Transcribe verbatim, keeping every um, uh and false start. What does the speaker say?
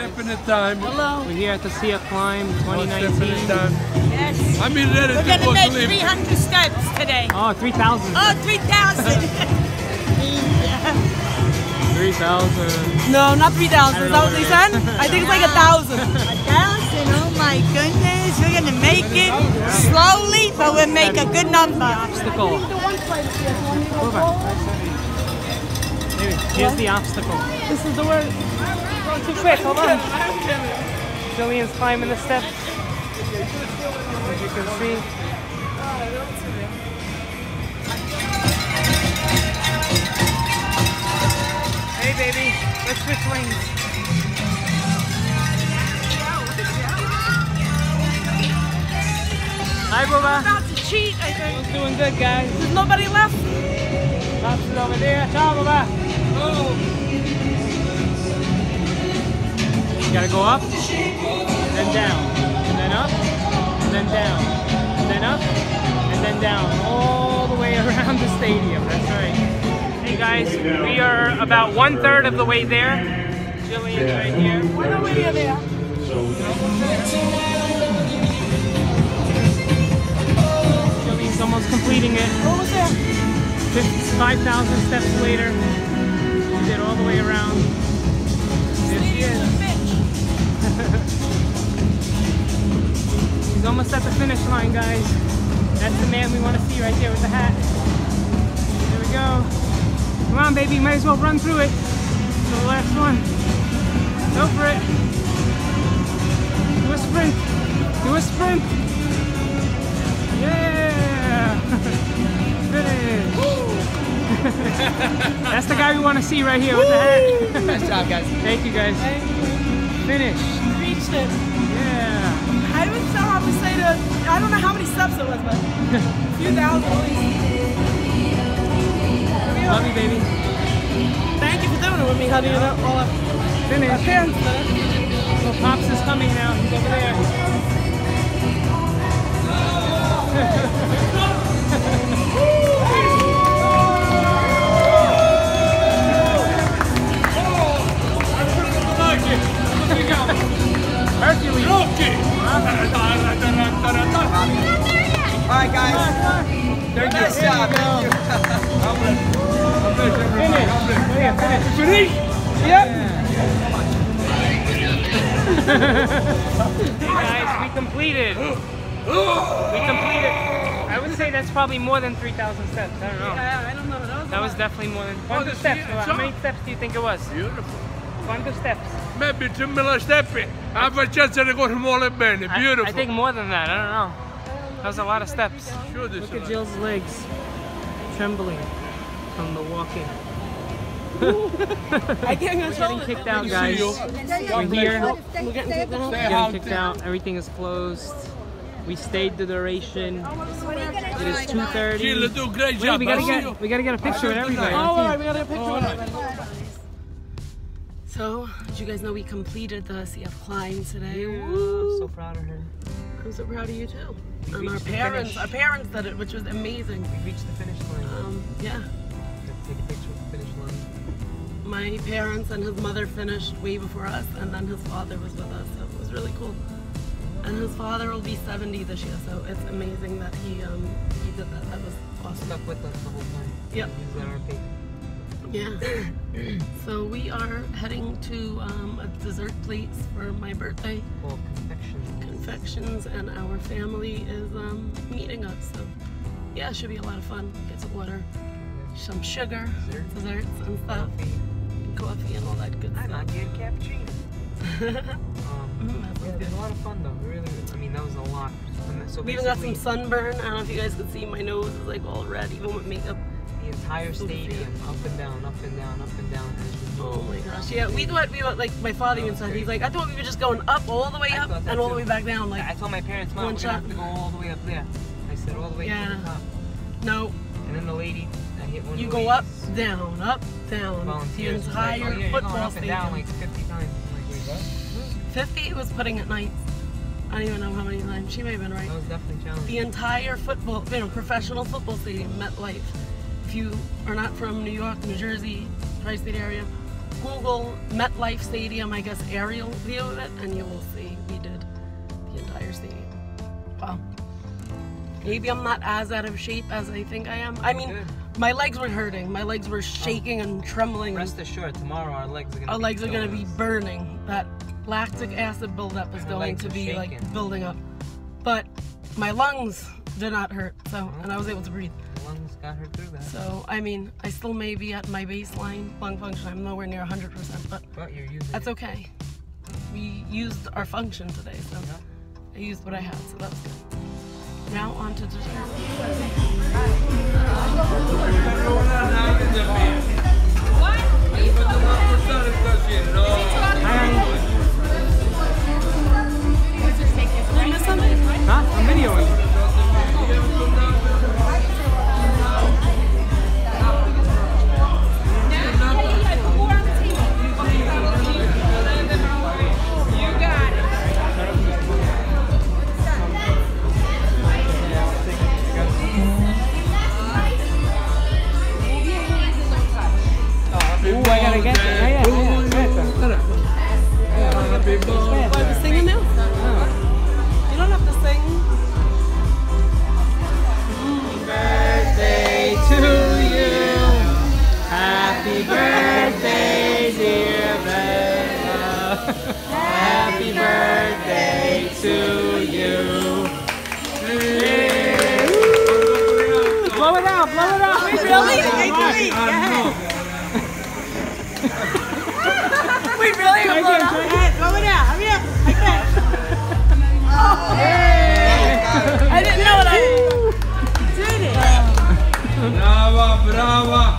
step in the time. Hello. We're here at the Sea of Climb twenty nineteen. One step in the time. Yes. I mean, that is we're going to make leave. three hundred steps today. Oh, three thousand. Oh, three thousand. Yeah. three thousand. No, not three thousand. Is that what they said? I think it's like a thousand. A thousand? Oh my goodness. We're going to make it slowly, but we'll make a good number. Obstacle. Over. Here's the obstacle. This is the word. Going too quick, hold on. Jillian's climbing the steps. As you can see. Hey baby, let's switch lanes. Hi Bubba. About to cheat, I think. We're doing good, guys. There's nobody left. Pops it over there. Ciao, bye-bye. Oh. You gotta go up, then down, and then up, and then down, and then up, and then down, all the way around the stadium. That's right. Hey guys, we are about one third of the way there. Jillian's right here. One over here, there. Jillian's almost completing it. Almost there. five thousand steps later, we did all the way around. There she is. She's almost at the finish line, guys. That's the man we want to see right there with the hat. There we go. Come on, baby. Might as well run through it. To the last one. Go for it. Do a sprint. Do a sprint. Yeah. Finish. That's the guy we want to see right here. Woo! With the hat. Nice job, guys. Thank you, guys. Thank you. Finish. Reached it. Yeah. I don't know how to say the. I don't know how many steps it was, but a few thousand. Love you, baby. Thank you for doing it with me, honey. Yeah. All up. Finish. So Pops is coming now. He's over there. Hercules. Alright guys. Thank you. Nice job. Finish. Finish. Yep. Hey guys, we completed. We completed. I would say that's probably more than three thousand steps. I don't know. Yeah, I don't know. That was, that was definitely more than one hundred steps. How many steps do you think it was? Beautiful. one hundred steps. Maybe two million steps. I have a chance to go to more than many. Beautiful. I, I think more than that. I don't know. That was a lot of steps. Sure, look at Jill's legs trembling from the walking. I can't We're getting kicked out, guys. We're here. We're getting kicked out. Everything is closed. We stayed the duration. It is two thirty. Jill, do great job. We gotta get. We gotta get a picture with everybody. All right, we gotta get a picture with everybody. So, as you guys know, we completed the Sea of Climb today. Yeah, I'm so proud of her. I'm so proud of you too. We and our parents, our parents did it, which was amazing. We reached the finish line. Um, yeah. Take a picture of the finish line. My parents and his mother finished way before us, and then his father was with us, so it was really cool. And his father will be seventy this year, so it's amazing that he um, he did that. That was awesome. Stuck with us the whole time. Yep. He was at our feet. Yeah. So we are heading to um, a dessert place for my birthday. Well, confections. Confections, and our family is um, meeting up. So yeah, it should be a lot of fun. Get to order some sugar, dessert. desserts, and stuff. Coffee. Coffee and all that good stuff. I might get a cappuccino. um, mm, yeah, good. It was a lot of fun though. Really, I mean, that was a lot. So we even got some sunburn. I don't know if you guys could see. My nose is like all red, even with makeup. The entire stadium, up and down, up and down, up and down. Oh my gosh! Yeah, we thought we were like my father even said. He's like, I thought we were just going up all the way up and all the way back down. Like I told my parents, Mom, we have to go all the way up there. I said all the way to the top. No. And then the lady, I hit one. You go up, down, up, down. Volunteers. The entire football stadium. Down like fifty times. Fifty? It was putting at night. I don't even know how many times. She may have been right. That was definitely challenging. The entire football, you know, professional football stadium, MetLife. If you are not from New York, New Jersey, tri-state area, Google MetLife Stadium, I guess, aerial view of it, and you will see we did the entire stadium. Wow. Maybe I'm not as out of shape as I think I am. I mean, yeah. My legs were hurting. My legs were shaking and trembling. Rest assured, tomorrow our legs are going to be Our legs killers. are going to be burning. That lactic acid buildup is going to be shaking. like building up. But my lungs did not hurt, so mm-hmm. and I was able to breathe. Lungs got hurt through that. So I mean, I still may be at my baseline lung function. I'm nowhere near one hundred percent, but, but you're using that's okay. We used our function today, so yeah. I used what I had, so that's good. Now on to dessert. Huh? I'm videoing. Happy birthday to you. Blow it out, blow it out. Wait, really? Wait, really? Yes. Wait, really? Blow it out. Blow it out. I'm here. I can't. I didn't know what I did. Brava, brava.